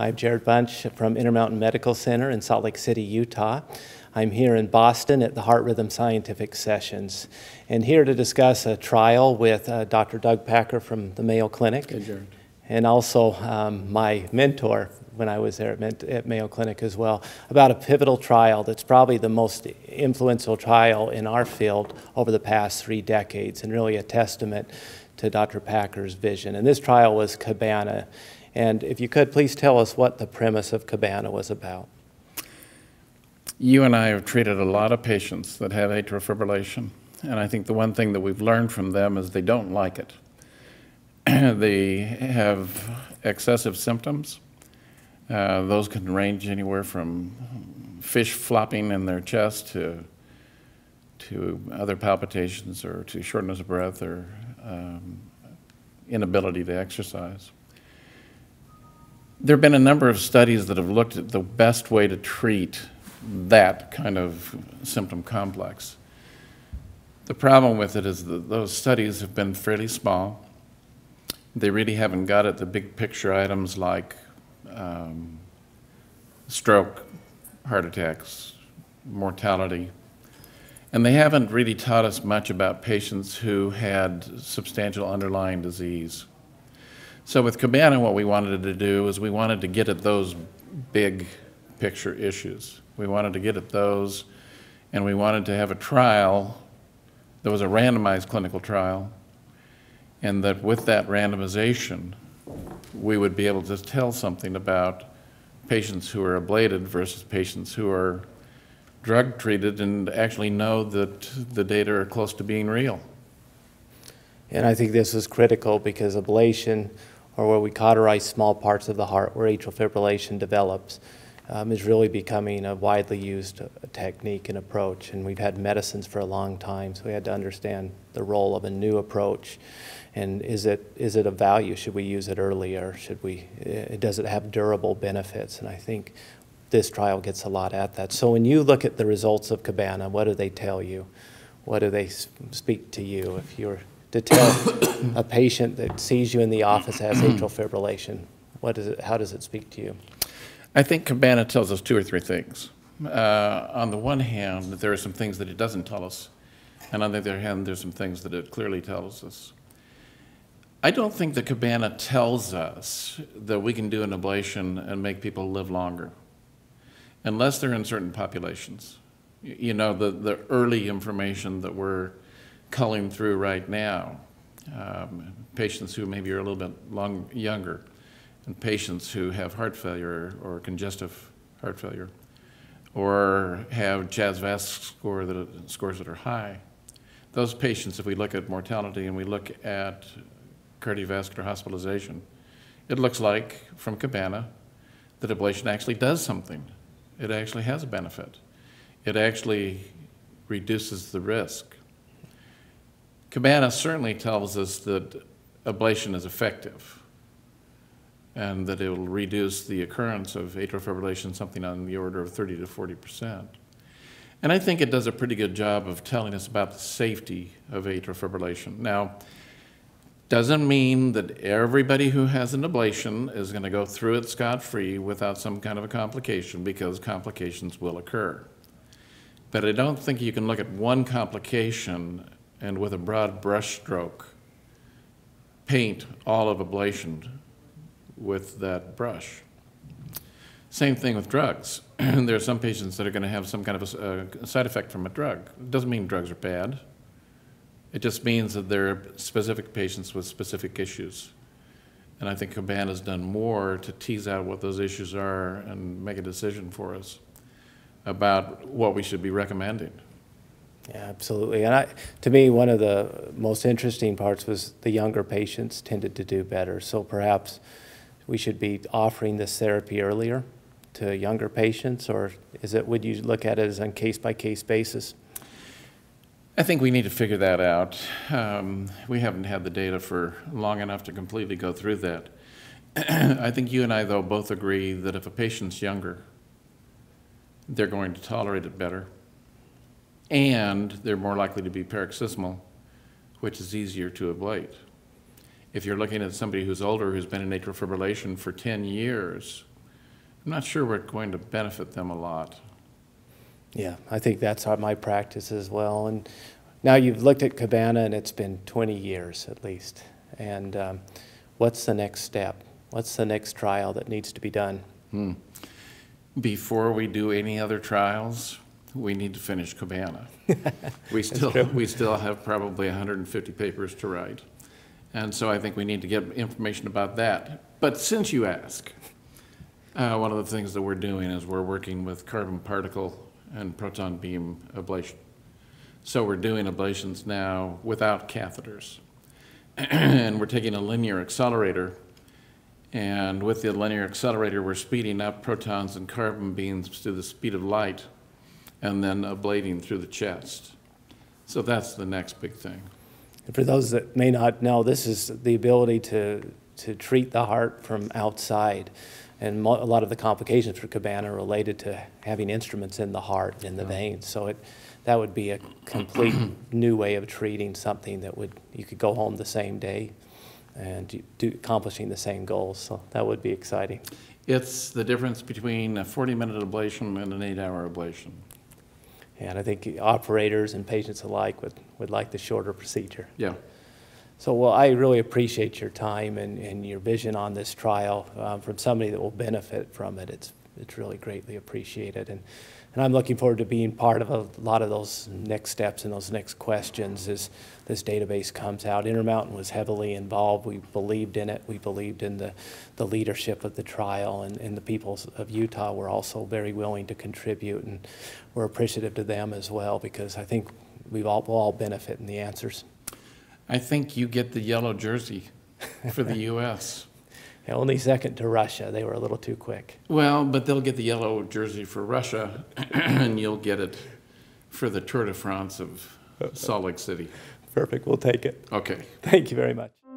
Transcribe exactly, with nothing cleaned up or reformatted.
I'm Jared Bunch from Intermountain Medical Center in Salt Lake City, Utah. I'm here in Boston at the Heart Rhythm Scientific Sessions, and here to discuss a trial with uh, Doctor Doug Packer from the Mayo Clinic. Hey, Jared. And also um, my mentor when I was there at Mayo Clinic as well, about a pivotal trial that's probably the most influential trial in our field over the past three decades, and really a testament to Doctor Packer's vision. And this trial was CABANA. And if you could, please tell us what the premise of CABANA was about. You and I have treated a lot of patients that have atrial fibrillation, and I think the one thing that we've learned from them is they don't like it. They have excessive symptoms. Uh, those can range anywhere from fish flopping in their chest to, to other palpitations, or to shortness of breath, or um, inability to exercise. There have been a number of studies that have looked at the best way to treat that kind of symptom complex. The problem with it is that those studies have been fairly small. They really haven't got at the big picture items like Um, stroke, heart attacks, mortality. And they haven't really taught us much about patients who had substantial underlying disease. So with CABANA, what we wanted to do is we wanted to get at those big picture issues. We wanted to get at those, and we wanted to have a trial that was a randomized clinical trial, and that with that randomization, we would be able to tell something about patients who are ablated versus patients who are drug treated, and actually know that the data are close to being real. And I think this is critical because ablation, or where we cauterize small parts of the heart where atrial fibrillation develops, um, is really becoming a widely used technique and approach. And we've had medicines for a long time, so we had to understand the role of a new approach. And is it, is it of value? Should we use it earlier? Should we, does it have durable benefits? And I think this trial gets a lot at that. So when you look at the results of CABANA, what do they tell you? What do they speak to you? If you were to tell a patient that sees you in the office has atrial fibrillation, what is it, how does it speak to you? I think CABANA tells us two or three things. Uh, on the one hand, there are some things that it doesn't tell us. And on the other hand, there's some things that it clearly tells us. I don't think that CABANA tells us that we can do an ablation and make people live longer, unless they're in certain populations. You know, the, the early information that we're culling through right now, um, patients who maybe are a little bit long, younger, and patients who have heart failure or congestive heart failure, or have C H A two D S two-VASc score that, scores that are high. Those patients, if we look at mortality and we look at cardiovascular hospitalization, it looks like from CABANA that ablation actually does something. It actually has a benefit. It actually reduces the risk. CABANA certainly tells us that ablation is effective, and that it will reduce the occurrence of atrial fibrillation something on the order of thirty to forty percent. And I think it does a pretty good job of telling us about the safety of atrial fibrillation. Now, doesn't mean that everybody who has an ablation is going to go through it scot-free without some kind of a complication, because complications will occur. But I don't think you can look at one complication and with a broad brushstroke paint all of ablation with that brush. Same thing with drugs. There are some patients that are going to have some kind of a, a side effect from a drug. It doesn't mean drugs are bad. It just means that there are specific patients with specific issues. And I think CABANA has done more to tease out what those issues are and make a decision for us about what we should be recommending. Yeah, absolutely. And I, to me, one of the most interesting parts was the younger patients tended to do better. So perhaps we should be offering this therapy earlier to younger patients, or is it, would you look at it as on case-by-case basis? I think we need to figure that out. Um, we haven't had the data for long enough to completely go through that. I think you and I, though, both agree that if a patient's younger, they're going to tolerate it better, and they're more likely to be paroxysmal, which is easier to ablate. If you're looking at somebody who's older, who's been in atrial fibrillation for ten years, I'm not sure we're going to benefit them a lot. Yeah, I think that's my practice as well. And now you've looked at CABANA, and it's been twenty years at least. And um, what's the next step? What's the next trial that needs to be done? Hmm. Before we do any other trials, we need to finish CABANA. we still we still have probably one hundred fifty papers to write, and so I think we need to get information about that. But since you ask, uh, one of the things that we're doing is we're working with carbon particle and proton beam ablation. So we're doing ablations now without catheters, and we're taking a linear accelerator. And with the linear accelerator, we're speeding up protons and carbon beams to the speed of light and then ablating through the chest. So that's the next big thing. And for those that may not know, this is the ability to, to treat the heart from outside. And a lot of the complications for CABANA are related to having instruments in the heart, in the yeah. veins. So it, that would be a complete new way of treating something that would, you could go home the same day and do, accomplishing the same goals, so that would be exciting. It's the difference between a forty minute ablation and an eight hour ablation. And I think operators and patients alike would, would like the shorter procedure. Yeah. So, well, I really appreciate your time and, and your vision on this trial um, from somebody that will benefit from it. It's, it's really greatly appreciated. And, and I'm looking forward to being part of a lot of those next steps and those next questions as this database comes out. Intermountain was heavily involved. We believed in it. We believed in the, the leadership of the trial, and, and the people of Utah were also very willing to contribute, and we're appreciative to them as well, because I think we've all, we'll all benefit in the answers. I think you get the yellow jersey for the U S Only second to Russia. They were a little too quick. Well, but they'll get the yellow jersey for Russia, and you'll get it for the Tour de France of Salt Lake City. Perfect. We'll take it. Okay. Thank you very much.